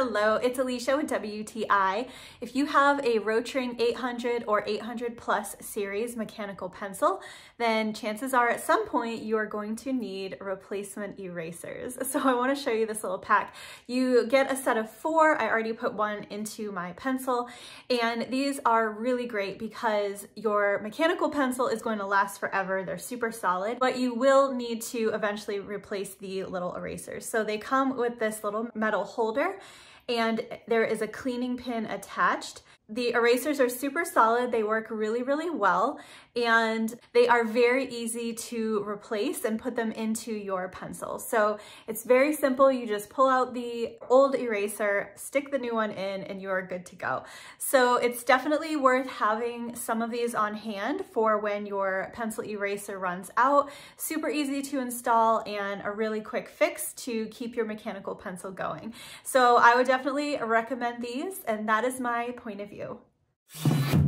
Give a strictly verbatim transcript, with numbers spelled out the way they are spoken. Hello, it's Alicia with W T I. If you have a Rotring eight hundred or eight hundred plus series mechanical pencil, then chances are at some point you are going to need replacement erasers. So I want to show you this little pack. You get a set of four. I already put one into my pencil, and these are really great because your mechanical pencil is going to last forever. They're super solid, but you will need to eventually replace the little erasers. So they come with this little metal holder, and there is a cleaning pin attached. The erasers are super solid. They work really, really well, and they are very easy to replace and put them into your pencil. So it's very simple. You just pull out the old eraser, stick the new one in, and you're good to go. So it's definitely worth having some of these on hand for when your pencil eraser runs out. Super easy to install and a really quick fix to keep your mechanical pencil going. So I would definitely recommend these, and that is my point of view. you